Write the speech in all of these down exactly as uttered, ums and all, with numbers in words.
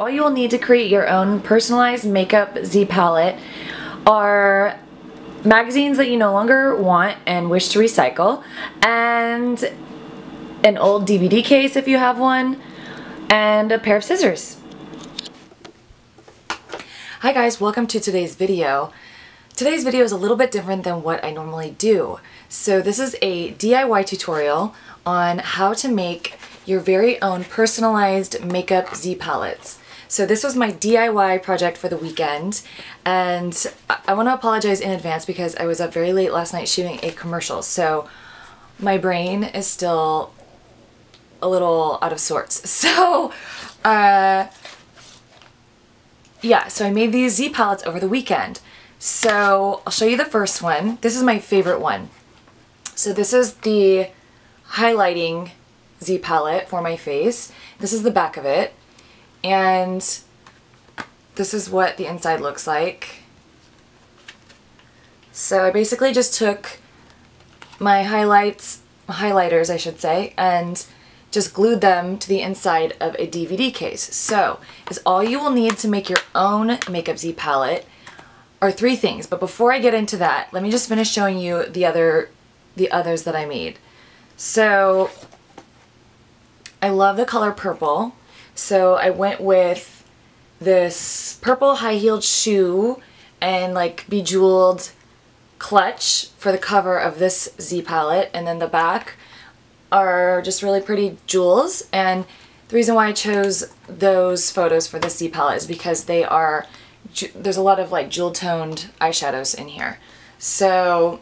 all you'll need to create your own personalized makeup Z palette are magazines that you no longer want and wish to recycle, and an old D V D case if you have one, and a pair of scissors. Hi guys, welcome to today's video. Today's video is a little bit different than what I normally do. So this is a D I Y tutorial on how to make your very own personalized makeup Z palettes. So this was my D I Y project for the weekend, and I want to apologize in advance because I was up very late last night shooting a commercial, so my brain is still a little out of sorts. So uh, yeah, so I made these Z palettes over the weekend. So I'll show you the first one. This is my favorite one. So this is the highlighting Z palette for my face. This is the back of it, and this is what the inside looks like. So I basically just took my highlights, highlighters I should say, and just glued them to the inside of a D V D case. So is all you will need to make your own makeup Z palette are three things, but before I get into that, let me just finish showing you the other, the others that I made. So I love the color purple, so I went with this purple high-heeled shoe and like bejeweled clutch for the cover of this Z palette, and then the back are just really pretty jewels. And the reason why I chose those photos for this Z palette is because they are, there's a lot of like jewel toned eyeshadows in here. So,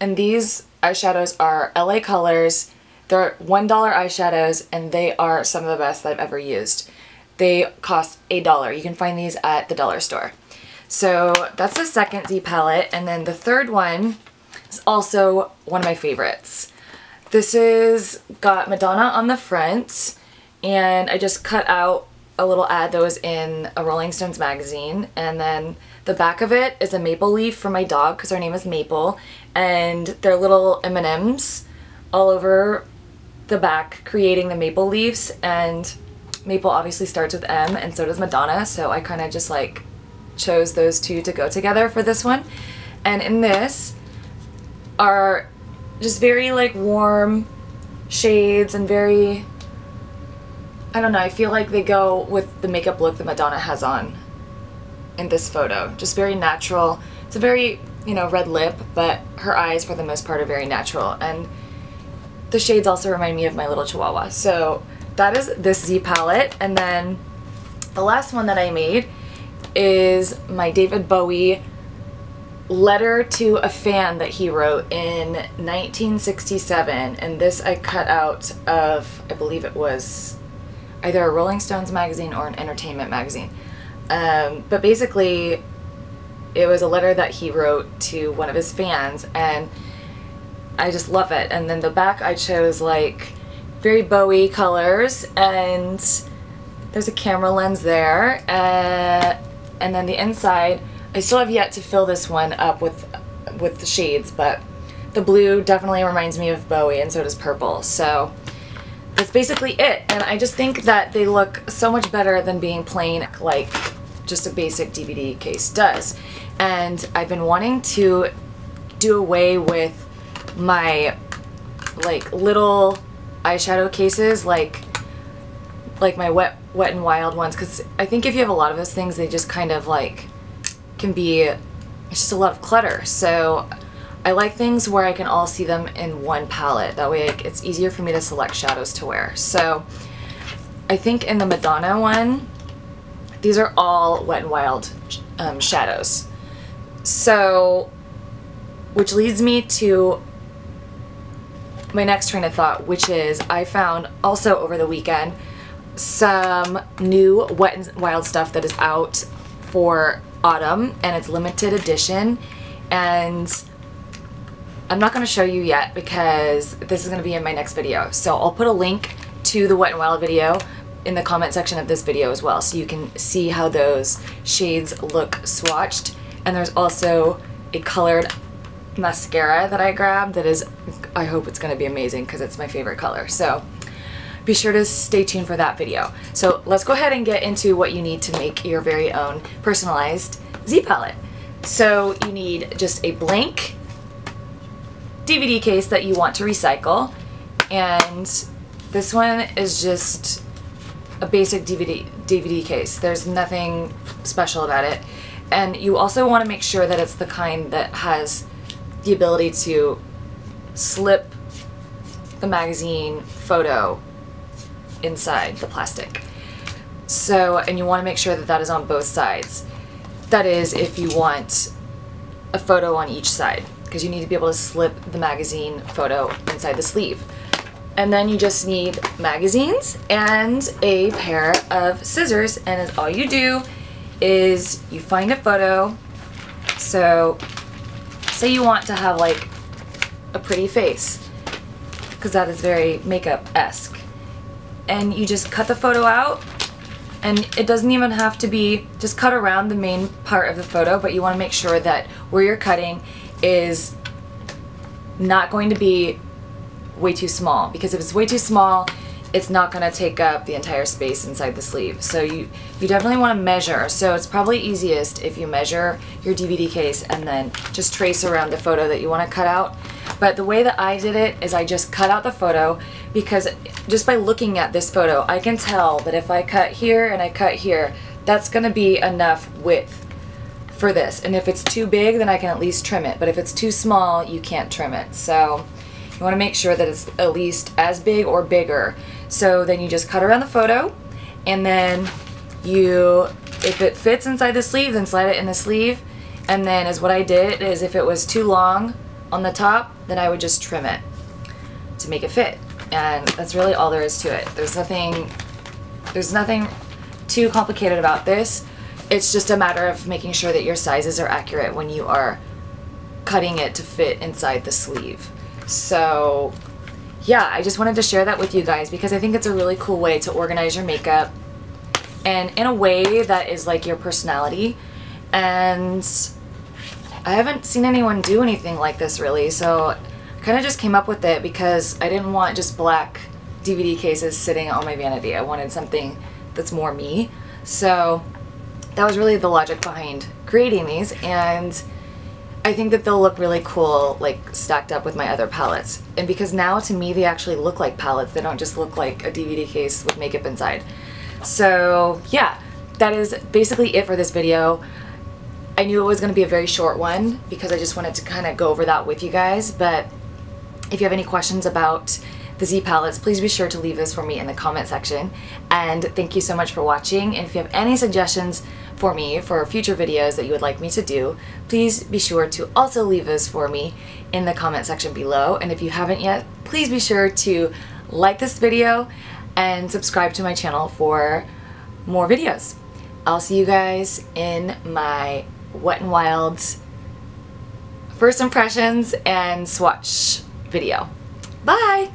and these eyeshadows are L A Colors. They're one dollar eyeshadows, and they are some of the best that I've ever used. They cost a dollar. You can find these at the dollar store. So that's the second Z palette, and then the third one is also one of my favorites. This is got Madonna on the front, and I just cut out a little ad that was in a Rolling Stones magazine, and then the back of it is a maple leaf for my dog because her name is Maple, and they're little M and M's all over the back creating the maple leaves, and maple obviously starts with M and so does Madonna, so I kind of just like chose those two to go together for this one. And in this are just very like warm shades and very, I don't know, I feel like they go with the makeup look that Madonna has on in this photo. Just very natural. It's a very, you know, red lip, but her eyes for the most part are very natural. And the shades also remind me of my little chihuahua. So that is this Z palette. And then the last one that I made is my David Bowie letter to a fan that he wrote in nineteen sixty-seven. And this I cut out of, I believe it was either a Rolling Stones magazine or an entertainment magazine. Um, but basically, it was a letter that he wrote to one of his fans, and I just love it. And then the back I chose like very Bowie colors, and there's a camera lens there. Uh, and then the inside, I still have yet to fill this one up with, with the shades, but the blue definitely reminds me of Bowie, and so does purple. So that's basically it, and I just think that they look so much better than being plain like just a basic D V D case does. And I've been wanting to do away with my like little eyeshadow cases like like my wet wet and wild ones, because I think if you have a lot of those things, they just kind of like can be, it's just a lot of clutter. So I like things where I can all see them in one palette. That way it's easier for me to select shadows to wear. So I think in the Madonna one, these are all Wet n Wild um, shadows. So, which leads me to my next train of thought, which is I found also over the weekend some new Wet n Wild stuff that is out for autumn, and it's limited edition, and I'm not going to show you yet because this is going to be in my next video. So I'll put a link to the Wet n Wild video in the comment section of this video as well, so you can see how those shades look swatched. And there's also a colored mascara that I grabbed that is, I hope it's going to be amazing because it's my favorite color. So be sure to stay tuned for that video. So let's go ahead and get into what you need to make your very own personalized Z palette. So you need just a blank D V D case that you want to recycle, and this one is just a basic D V D D V D case. There's nothing special about it, and you also want to make sure that it's the kind that has the ability to slip the magazine photo inside the plastic. So, and you want to make sure that that is on both sides. That is, if you want a photo on each side, because you need to be able to slip the magazine photo inside the sleeve. And then you just need magazines and a pair of scissors, and all you do is you find a photo. So say you want to have like a pretty face, because that is very makeup-esque, and you just cut the photo out, and it doesn't even have to be, just cut around the main part of the photo, but you want to make sure that where you're cutting is not going to be way too small, because if it's way too small, it's not going to take up the entire space inside the sleeve. So you you definitely want to measure. So it's probably easiest if you measure your D V D case and then just trace around the photo that you want to cut out. But the way that I did it is I just cut out the photo, because just by looking at this photo, I can tell that if I cut here and I cut here, that's going to be enough width for this. And if it's too big, then I can at least trim it. But if it's too small, you can't trim it. So you want to make sure that it's at least as big or bigger. So then you just cut around the photo, and then you, if it fits inside the sleeve, then slide it in the sleeve. And then is what I did is if it was too long on the top, then I would just trim it to make it fit. And that's really all there is to it. There's nothing, there's nothing too complicated about this. It's just a matter of making sure that your sizes are accurate when you are cutting it to fit inside the sleeve. So yeah, I just wanted to share that with you guys, because I think it's a really cool way to organize your makeup, and in a way that is like your personality. And I haven't seen anyone do anything like this really, so I kind of just came up with it because I didn't want just black D V D cases sitting on my vanity. I wanted something that's more me. So that was really the logic behind creating these, and I think that they'll look really cool like stacked up with my other palettes. And because now to me they actually look like palettes, they don't just look like a D V D case with makeup inside. So yeah, that is basically it for this video. I knew it was going to be a very short one because I just wanted to kind of go over that with you guys, but if you have any questions about the Z palettes, please be sure to leave this for me in the comment section. And thank you so much for watching, and if you have any suggestions for me for future videos that you would like me to do, please be sure to also leave those for me in the comment section below. And if you haven't yet, please be sure to like this video and subscribe to my channel for more videos. I'll see you guys in my Wet n Wild first impressions and swatch video. Bye!